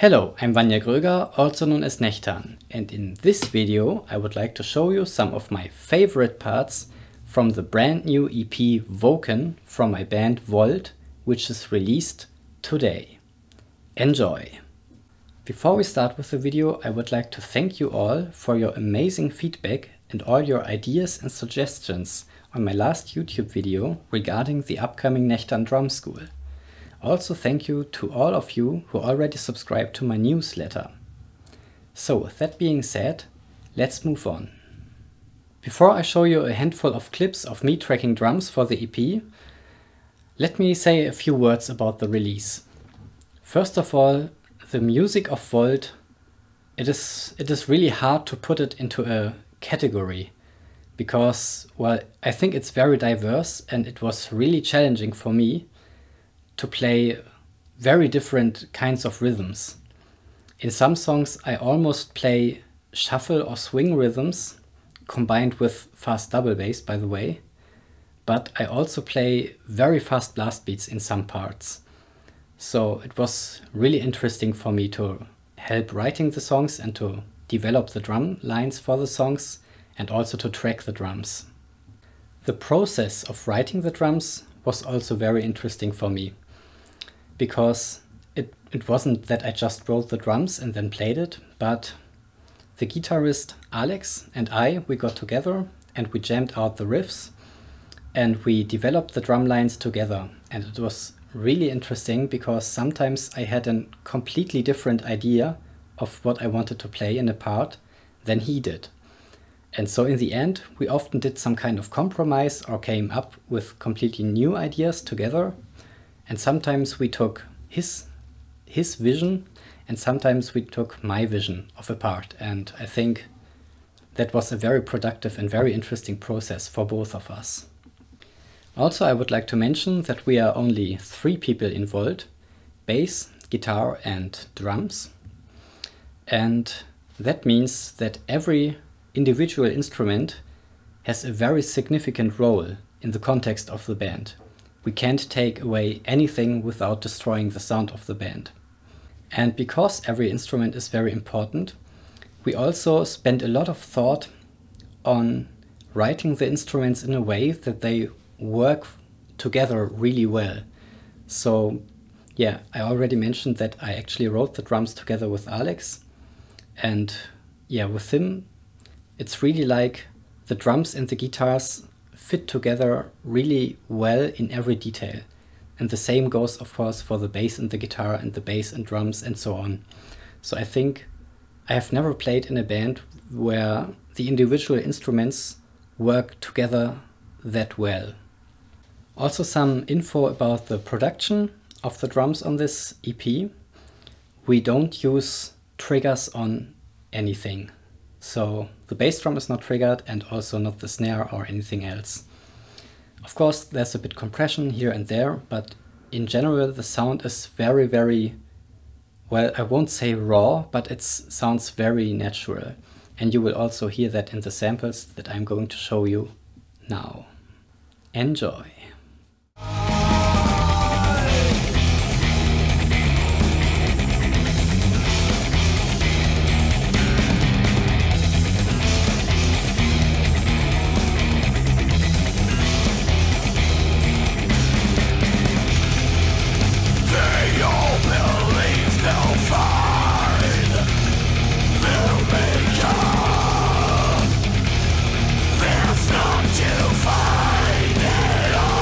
Hello, I'm Wanja Gröger, also known as Nechtan, and in this video I would like to show you some of my favorite parts from the brand new EP Voken from my band VOLDT, which is released today. Enjoy! Before we start with the video, I would like to thank you all for your amazing feedback and all your ideas and suggestions on my last YouTube video regarding the upcoming Nechtan Drum School. Also thank you to all of you who already subscribed to my newsletter. So with that being said, let's move on. Before I show you a handful of clips of me tracking drums for the EP, let me say a few words about the release. First of all, the music of VOLDT, it is really hard to put it into a category because, well, I think it's very diverse and it was really challenging for me to play very different kinds of rhythms. In some songs I almost play shuffle or swing rhythms, combined with fast double bass by the way, but I also play very fast blast beats in some parts. So it was really interesting for me to help writing the songs and to develop the drum lines for the songs and also to track the drums. The process of writing the drums was also very interesting for me, because it wasn't that I just wrote the drums and then played it, but the guitarist Alex and I, we got together and we jammed out the riffs and we developed the drum lines together. And it was really interesting because sometimes I had a completely different idea of what I wanted to play in a part than he did. And so in the end, we often did some kind of compromise or came up with completely new ideas together. And sometimes we took his vision and sometimes we took my vision of a part. And I think that was a very productive and very interesting process for both of us. Also, I would like to mention that we are only 3 people involved: bass, guitar and drums. And that means that every individual instrument has a very significant role in the context of the band. We can't take away anything without destroying the sound of the band. And because every instrument is very important, we also spend a lot of thought on writing the instruments in a way that they work together really well. So yeah, I already mentioned that I actually wrote the drums together with Alex, and yeah, with him it's really like the drums and the guitars fit together really well in every detail. And the same goes, of course, for the bass and the guitar and the bass and drums and so on. So I think I have never played in a band where the individual instruments work together that well. Also some info about the production of the drums on this EP. We don't use triggers on anything. So the bass drum is not triggered and also not the snare or anything else. Of course there's a bit compression here and there, but in general the sound is very, well, I won't say raw, but it sounds very natural. And you will also hear that in the samples that I'm going to show you now. Enjoy! There's not to find at all.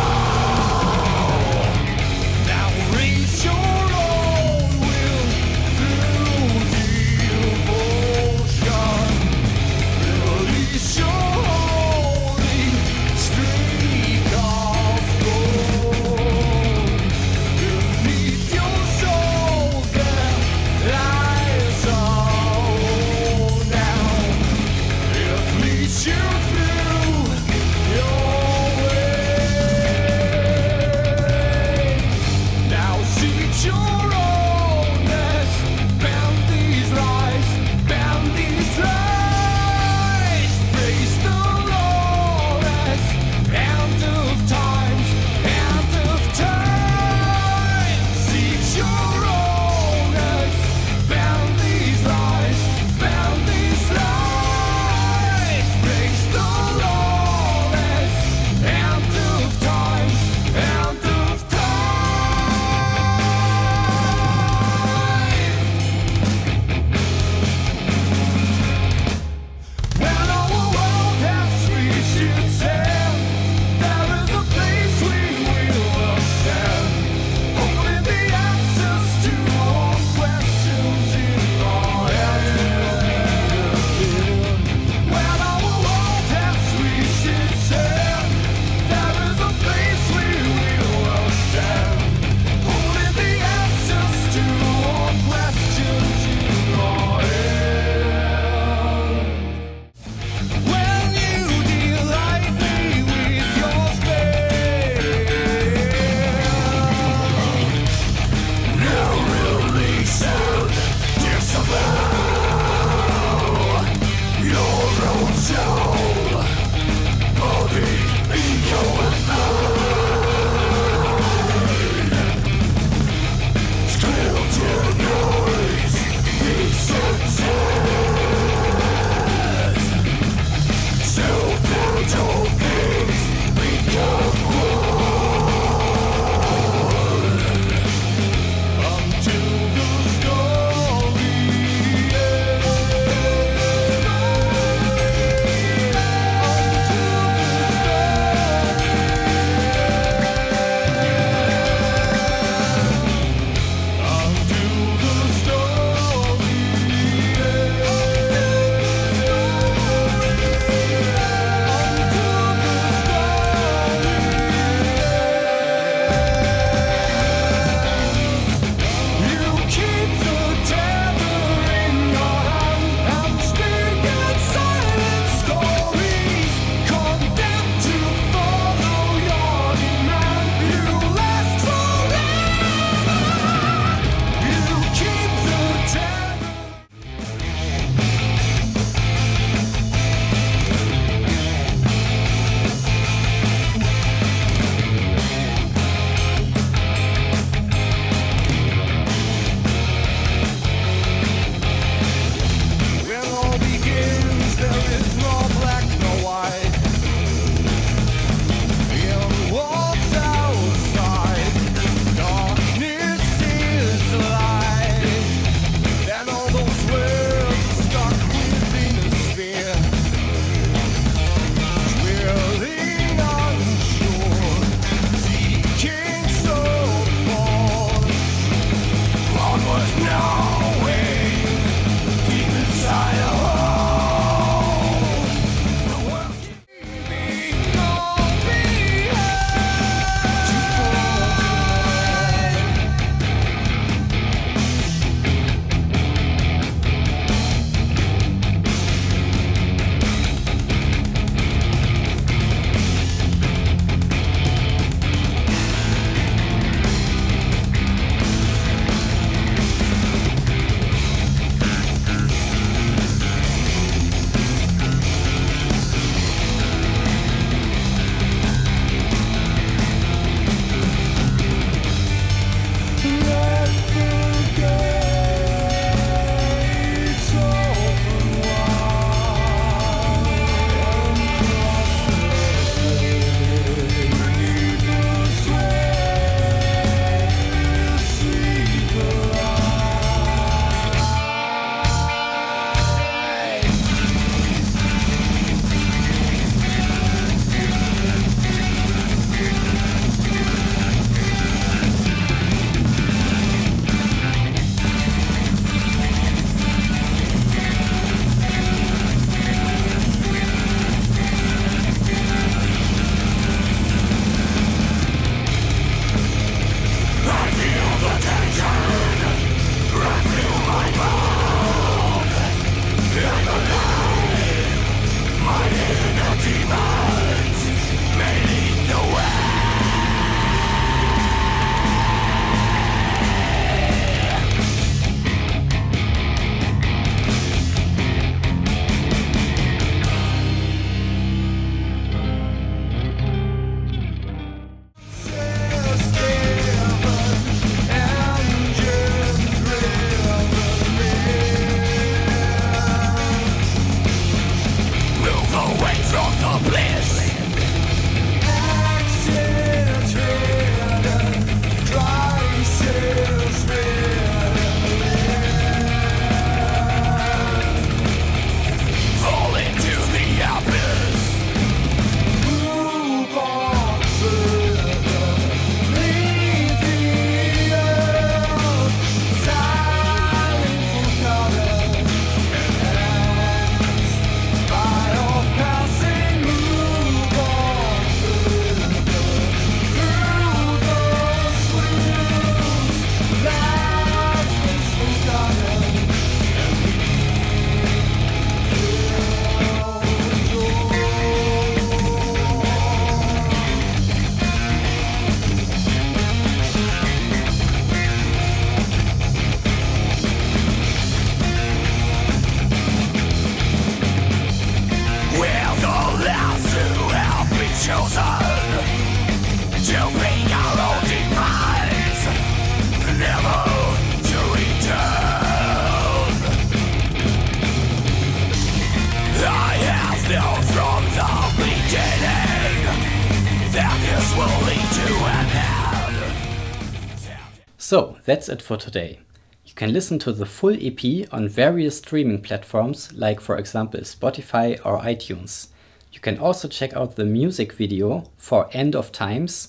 So that's it for today. You can listen to the full EP on various streaming platforms like for example Spotify or iTunes. You can also check out the music video for End of Times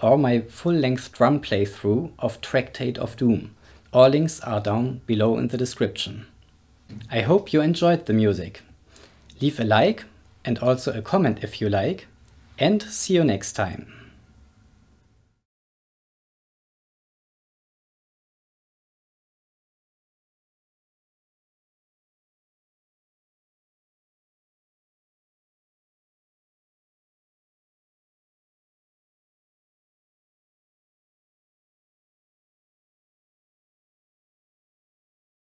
or my full-length drum playthrough of Tractate of Doom. All links are down below in the description. I hope you enjoyed the music. Leave a like and also a comment if you like, and see you next time.